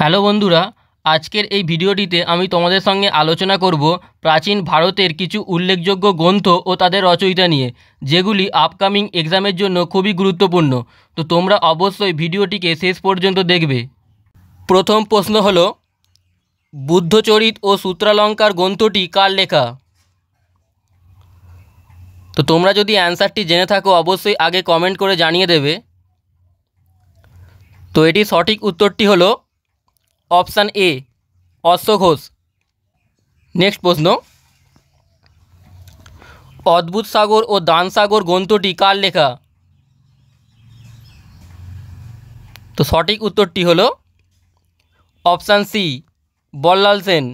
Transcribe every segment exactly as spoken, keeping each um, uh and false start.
Hello बंधुरा आजकेर ए भिडियोटीते आमी तोमादेर संगे आलोचना करब प्राचीन भारतेर किछु उल्लेखयोग्य ग्रंथ ओ तादेर रचयिता निये जेगुली आपकामिंग एग्जामेर जोन्नो खूबई गुरुत्वपूर्ण। तो तोमरा अवश्यई भिडियोटीके शेष पर्यन्त देखबे। प्रथम प्रश्न हलो बुद्धचरित ओ सूत्रालंकार ग्रंथटी कार लेखा। तो तोमरा जोदि अन्सारटी जेने थाको अवश्यई आगे कमेंट करे जानिये देबे। तो एटी सठिक उत्तरटी हलो ऑप्शन ए अश्वघोष। नेक्स्ट प्रश्न अद्भुत सागर और दान सागर ग्रंथटी कार लेखा। तो सठिक उत्तरटी हलो ऑप्शन सी बल्लाल सेन।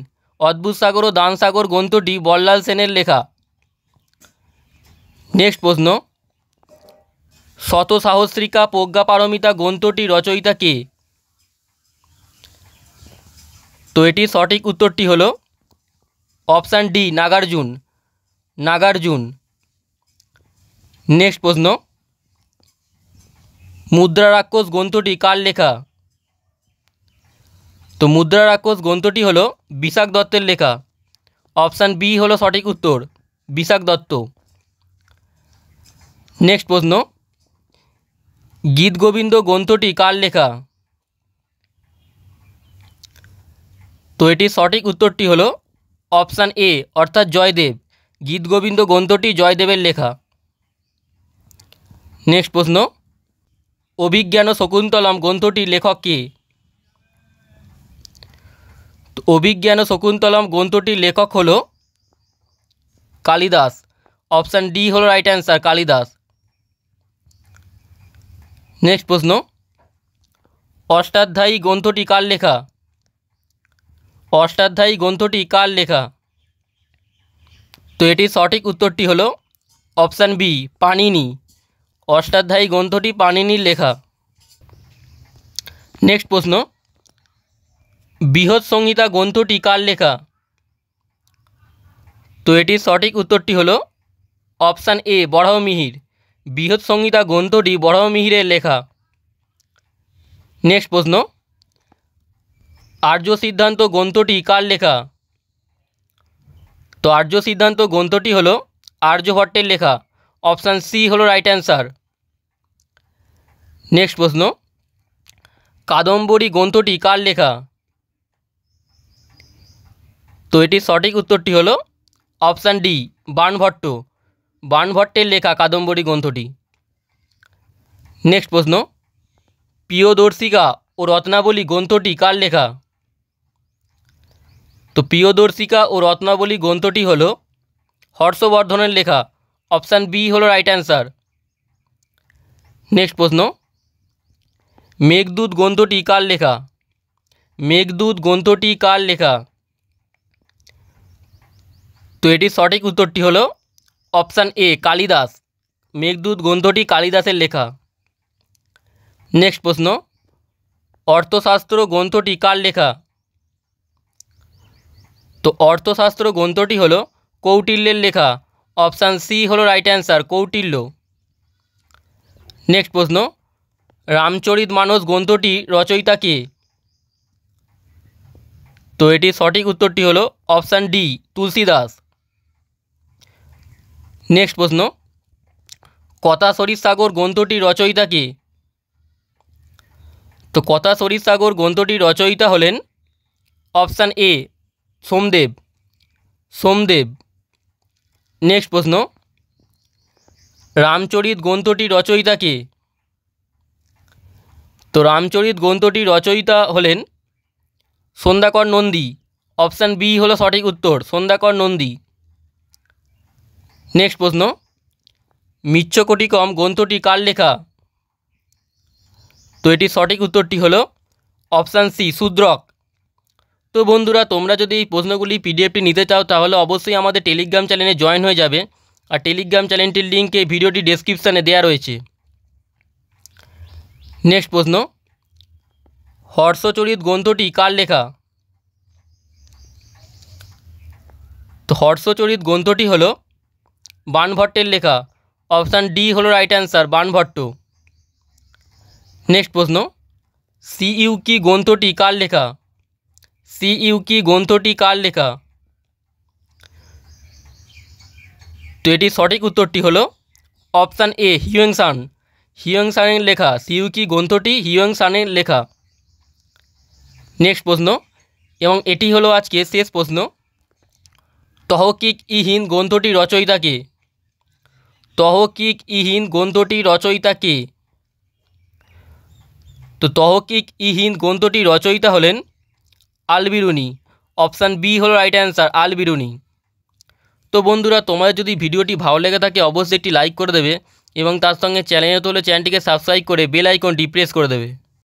अद्भुत सागर और दान सागर ग्रंथटी बल्लाल सेनेर लेखा। नेक्स्ट प्रश्न शत सहस्रिका प्रज्ञापारमिता ग्रंथटी रचयिता के। तो ये सठिक उत्तरटी हलो option D Nagarjuna Nagarjuna. Next प्रश्न मुद्रा राक्षस ग्रंथटी कार लेखा। तो मुद्रा राक्षस ग्रंथटी हलो विशाखदत्तेर लेखा। ऑप्शन बी हलो सठिक उत्तर विशाखदत्त। नेक्स्ट प्रश्न गीत गोविंद ग्रंथटी कार लेखा। तो ये सठिक उत्तरटी हलो ऑप्शन ए अर्थात जयदेव। गीत गोविंद ग्रंथटी जयदेवेर लेखा। नेक्स्ट प्रश्न अभिज्ञान शकुन्तलम ग्रंथटिर लेखक के। तो अभिज्ञान शकुन्तलम ग्रंथटिर लेखक हलो कालिदास। ऑप्शन डी हलो राइट आंसर कालिदास। नेक्स्ट प्रश्न अष्टाध्यायी ग्रंथटी कार लेखा। अष्टाध्यायी ग्रंथटी कार लेखा। तो ये सठिक उत्तरटी हलो ऑप्शन बी पाणिनि। अष्टाध्यायी ग्रंथटी पाणिनिर लेखा। नेक्स्ट प्रश्न बृहत् संहिता ग्रंथटी कार लेखा। तो ये सठिक उत्तरटी हलो ऑप्शन ए बराहमिहिर। बृहत् संहिता ग्रंथटी बराहमिहिरेर लेखा। नेक्स्ट प्रश्न आर्य सिद्धांत ग्रंथटी कार लेखा। तो आर्य सिद्धांत ग्रंथटी हलो आर्यभट्टेर लेखा। ऑप्शन सी हलो राइट आंसर। नेक्स्ट प्रश्न कादम्बरी ग्रंथटी कार लेखा। तो ये सठिक उत्तरटी हलो ऑप्शन डी बाणभट्ट। बाणभट्टेर लेखा कादम्बरी ग्रंथटी। नेक्स्ट प्रश्न प्रियदर्शिका ओ रत्नावली ग्रंथटी कार लेखा। तो प्रियदर्शिका और रत्नावली ग्रंथटी हलो हर्षवर्धनेर लेखा। ऑप्शन बी हलो राइट आंसर। नेक्स्ट प्रश्न मेघदूत ग्रंथटी कार लेखा। मेघदूत ग्रंथटी कार लेखा। तो ये सठिक उत्तरटी हलो ऑप्शन ए कालिदास। मेघदूत ग्रंथटी कालिदासेर लेखा। नेक्स्ट प्रश्न अर्थशास्त्र ग्रंथटी कार लेखा। तो अर्थशास्त्र ग्रंथटी हलो कौटिल्येर लेखा। ऑप्शन सी हलो राइट आंसर कौटिल्य। नेक्स्ट प्रश्न रामचरितमानस ग्रंथटी रचयिता के। तो ये सठिक उत्तरटी हलो ऑप्शन डी तुलसीदास। नेक्स्ट प्रश्न कथा सरित्सागर ग्रंथटी रचयिता के। तो कथा सरित्सागर ग्रंथटिर रचयिता हलेन option A Somadeva Somadeva. Next प्रश्न रामचरित ग्रंथटी रचयिता के। तो रामचरित ग्रंथटी रचयिता हलेन सन्ध्याकर नंदी। ऑप्शन बी हलो सठिक उत्तर सन्ध्याकर नंदी। नेक्स्ट प्रश्न मृच्छकटिकम ग्रंथटी कार लेखा। तो ये सठिक उत्तरटी हलो ऑप्शन सी सूद्रक। तो बंधुरा तोमरा जो प्रश्नगुली पीडिएफटी निते चाओ ताहले अवश्य हमारे टेलिग्राम चैनले जॉइन हो जाबे। और टेलिग्राम चैनलटिर लिंक ये भिडियोटी डेस्क्रिप्शने देया रयेछे। नेक्स्ट प्रश्न हर्षचरित ग्रंथटी कार लेखा। तो हर्षचरित ग्रंथटी हलो बाणभट्टेर लेखा। ऑप्शन डी हलो राइट आंसर बाणभट्ट। नेक्स्ट प्रश्न সিইউকি গ্রন্থটি কার লেখা? সিইউকি গ্রন্থটি কার লেখা? তো এটি সঠিক উত্তরটি হলো অপশান এ হিউয়েং সান। হিউয়েং সানের লেখা সিইউকি গ্রন্থটি হিউয়েং সানের লেখা। নেক্সট প্রশ্ন, এবং এটি হলো আজকে শেষ প্রশ্ন। তহকিক ইহীন গ্রন্থটি রচয়িতা কে? তহকিক ইহীন গ্রন্থটি রচয়িতা কে? তো তহকিক ইহীন গ্রন্থটি রচয়িতা হলেন আলবিরুনি। অপশান বি হলো রাইট অ্যান্সার, আলবিরুনি। তো বন্ধুরা, তোমাদের যদি ভিডিওটি ভালো লেগে থাকে অবশ্যই একটি লাইক করে দেবে এবং তার সঙ্গে চ্যানেলে তোলে চ্যানেলটিকে সাবস্ক্রাইব করে বেল আইকনটি প্রেস করে দেবে।